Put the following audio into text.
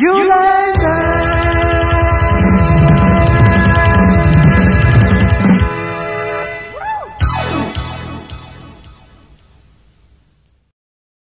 You love